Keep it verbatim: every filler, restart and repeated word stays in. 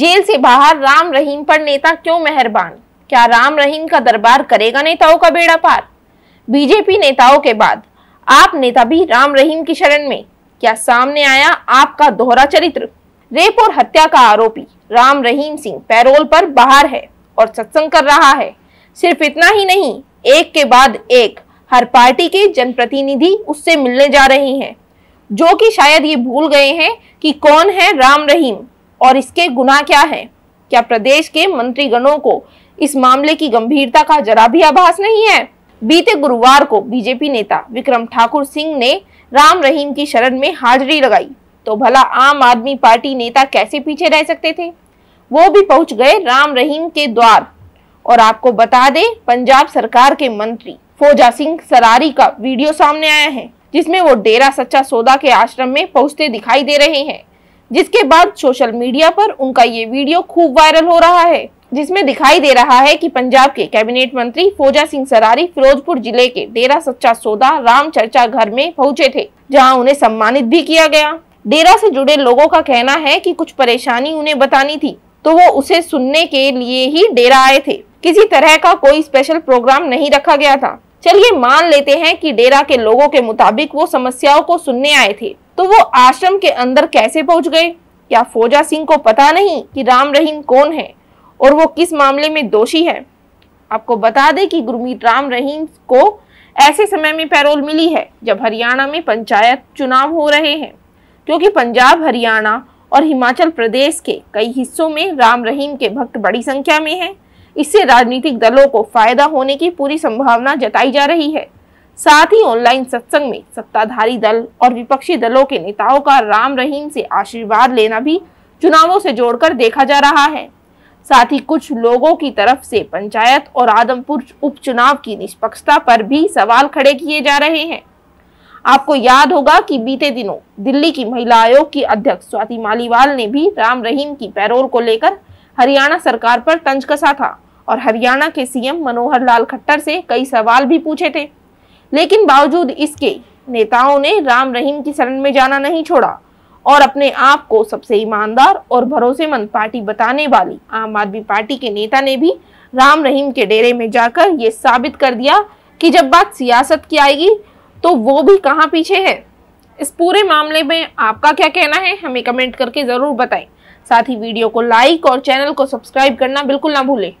Jail से बाहर राम रहीम पर नेता क्यों मेहरबान? क्या राम रहीम का दरबार करेगा नेताओं का बेड़ा पार? बीजेपी नेताओं के बाद आप नेता भी राम रहीम की शरण में, क्या सामने आया आपका दोहरा चरित्र? रेप और हत्या का आरोपी राम रहीम सिंह पैरोल पर बाहर है और सत्संग कर रहा है। सिर्फ इतना ही नहीं, एक के बाद एक हर पार्टी के जनप्रतिनिधि उससे मिलने जा रहे हैं, जो कि शायद ये भूल गए हैं कि कौन है राम रहीम और इसके गुनाह क्या है। क्या प्रदेश के मंत्रीगणों को इस मामले की गंभीरता का जरा भी आभास नहीं है? बीते गुरुवार को बीजेपी नेता विक्रम ठाकुर सिंह ने राम रहीम की शरण में हाजिरी लगाई, तो भला आम आदमी पार्टी नेता कैसे पीछे रह सकते थे? वो भी पहुंच गए राम रहीम के द्वार। और आपको बता दें, पंजाब सरकार के मंत्री फौजा सिंह सरारी का वीडियो सामने आया है, जिसमें वो डेरा सच्चा सौदा के आश्रम में पहुंचते दिखाई दे रहे हैं, जिसके बाद सोशल मीडिया पर उनका ये वीडियो खूब वायरल हो रहा है, जिसमें दिखाई दे रहा है कि पंजाब के कैबिनेट मंत्री फौजा सिंह सरारी फिरोजपुर जिले के डेरा सच्चा सौदा राम चर्चा घर में पहुंचे थे, जहां उन्हें सम्मानित भी किया गया। डेरा से जुड़े लोगों का कहना है कि कुछ परेशानी उन्हें बतानी थी, तो वो उसे सुनने के लिए ही डेरा आए थे। किसी तरह का कोई स्पेशल प्रोग्राम नहीं रखा गया था। चलिए मान लेते हैं कि डेरा के लोगों के मुताबिक वो समस्याओं को सुनने आए थे, तो वो आश्रम के अंदर कैसे पहुंच गए? क्या फौजा सिंह को पता नहीं कि राम रहीम कौन है और वो किस मामले में दोषी है? आपको बता दें कि गुरमीत राम रहीम को ऐसे समय में पैरोल मिली है जब हरियाणा में पंचायत चुनाव हो रहे हैं, क्योंकि पंजाब, हरियाणा और हिमाचल प्रदेश के कई हिस्सों में राम रहीम के भक्त बड़ी संख्या में हैं। इससे राजनीतिक दलों को फायदा होने की पूरी संभावना जताई जा रही है। साथ ही ऑनलाइन सत्संग में सत्ताधारी दल और विपक्षी दलों के नेताओं का राम रहीम से आशीर्वाद लेना भी चुनावों से जोड़कर देखा जा रहा है। साथ ही कुछ लोगों की तरफ से पंचायत और आदमपुर उपचुनाव की निष्पक्षता पर भी सवाल खड़े किए जा रहे हैं। आपको याद होगा कि बीते दिनों दिल्ली की महिला आयोग की अध्यक्ष स्वाति मालीवाल ने भी राम रहीम की पैरोल को लेकर हरियाणा सरकार पर तंज कसा था और हरियाणा के सीएम मनोहर लाल खट्टर से कई सवाल भी पूछे थे, लेकिन बावजूद इसके नेताओं ने राम रहीम की शरण में जाना नहीं छोड़ा और अपने आप को सबसे ईमानदार और भरोसेमंद पार्टी बताने वाली आम आदमी पार्टी के नेता ने भी राम रहीम के डेरे में जाकर ये साबित कर दिया कि जब बात सियासत की आएगी तो वो भी कहाँ पीछे है। इस पूरे मामले में आपका क्या कहना है, हमें कमेंट करके ज़रूर बताएं। साथ ही वीडियो को लाइक और चैनल को सब्सक्राइब करना बिल्कुल ना भूलें।